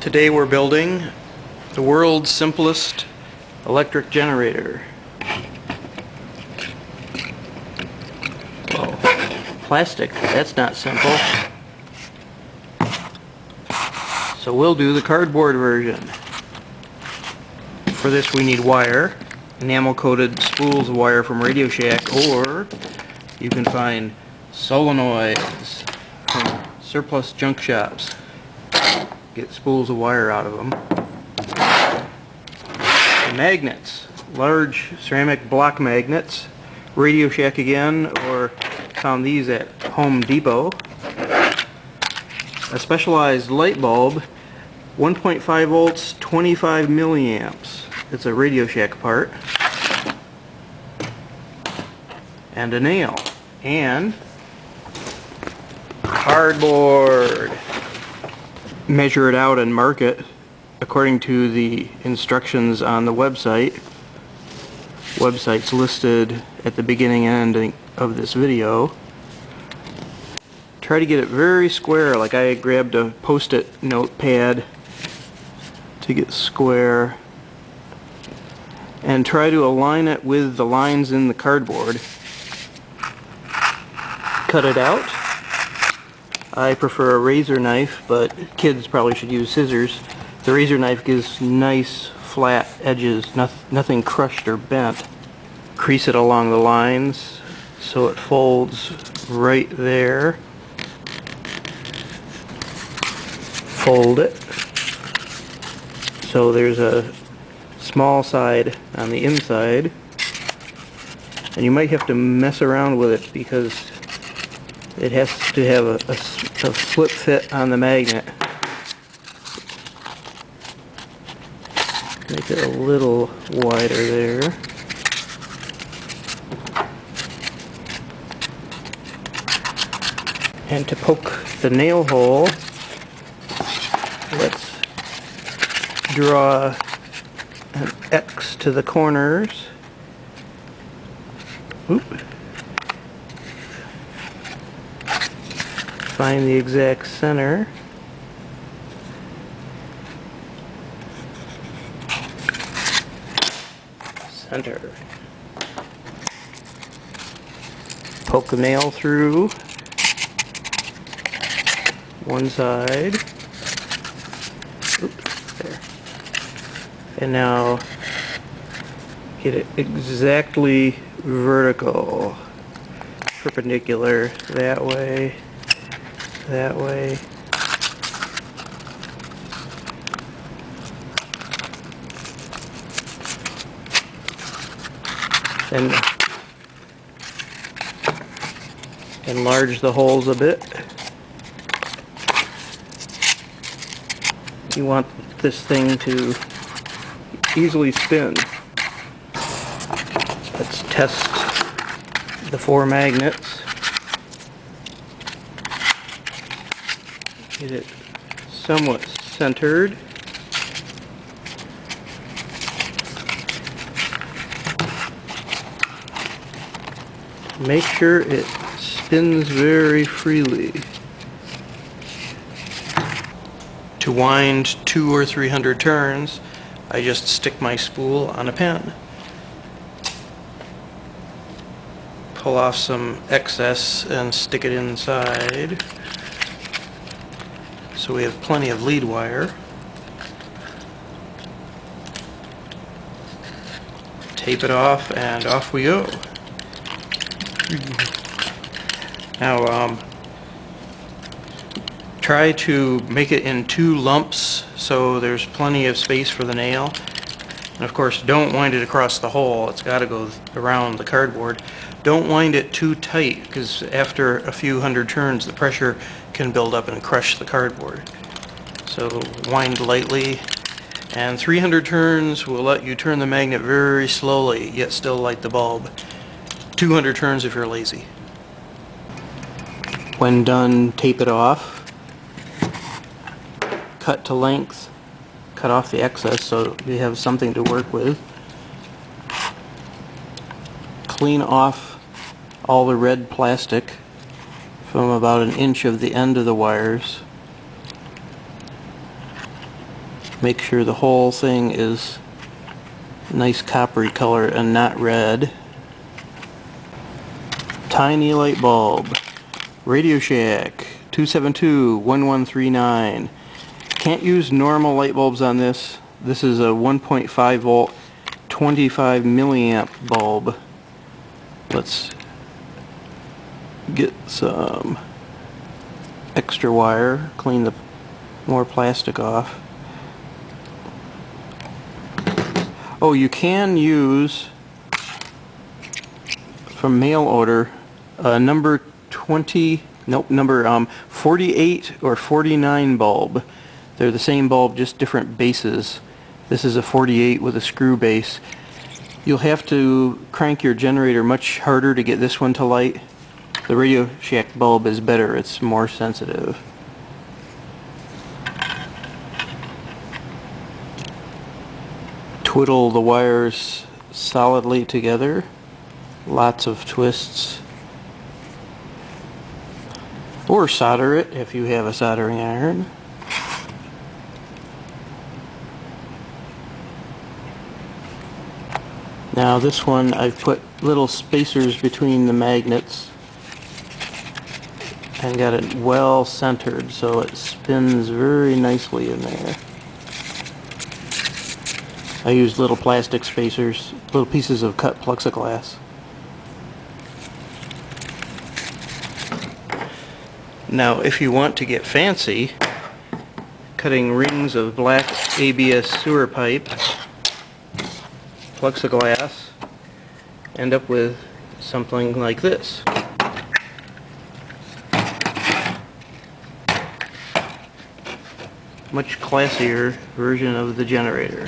Today we're building the world's simplest electric generator. Whoa. Plastic, that's not simple. So we'll do the cardboard version. For this we need wire, enamel coated spools of wire from Radio Shack, or you can find solenoids from surplus junk shops. Get spools of wire out of them. The magnets, large ceramic block magnets, Radio Shack again, or found these at Home Depot. A specialized light bulb, 1.5 volts, 25 milliamps. It's a Radio Shack part. And a nail. And cardboard. Measure it out and mark it according to the instructions on the website. Website's listed at the beginning and ending of this video. Try to get it very square, like I grabbed a post-it notepad to get square, and try to align it with the lines in the cardboard. Cut it out. I prefer a razor knife, but kids probably should use scissors. The razor knife gives nice flat edges, nothing crushed or bent. Crease it along the lines so it folds right there. Fold it so there's a small side on the inside, and you might have to mess around with it because it has to have a slip fit on the magnet. Make it a little wider there. And to poke the nail hole, let's draw an X to the corners. Oop. Find the exact center. Center. Poke the nail through one side. Oops, there. And now get it exactly vertical, perpendicular that way. That way. Then enlarge the holes a bit. You want this thing to easily spin. Let's test the four magnets. Get it somewhat centered. Make sure it spins very freely. To wind 200 or 300 turns, I just stick my spool on a pin. Pull off some excess and stick it inside. So we have plenty of lead wire. Tape it off and off we go. Now try to make it in two lumps so there's plenty of space for the nail. And of course don't wind it across the hole, it's got to go around the cardboard. Don't wind it too tight because after a few hundred turns the pressure can build up and crush the cardboard. So wind lightly, and 300 turns will let you turn the magnet very slowly yet still light the bulb. 200 turns if you're lazy. When done, tape it off. Cut to length. Cut off the excess so you have something to work with. Clean off all the red plastic from about 1 inch of the end of the wires. Make sure the whole thing is nice coppery color and not red. Tiny light bulb. Radio Shack 272-1139. Can't use normal light bulbs on this. This is a 1.5 volt 25 milliamp bulb. Let's get some extra wire, clean the more plastic off. Oh, you can use from mail order number 20, nope, number 48 or 49 bulb. They're the same bulb, just different bases. This is a 48 with a screw base. You'll have to crank your generator much harder to get this one to light. The Radio Shack bulb is better, it's more sensitive. Twiddle the wires solidly together. Lots of twists. Or solder it if you have a soldering iron. Now this one I've put little spacers between the magnets and got it well centered so it spins very nicely in there. I used little plastic spacers, little pieces of cut plexiglass. Now if you want to get fancy, cutting rings of black ABS sewer pipe, plexiglass, end up with something like this. Much classier version of the generator.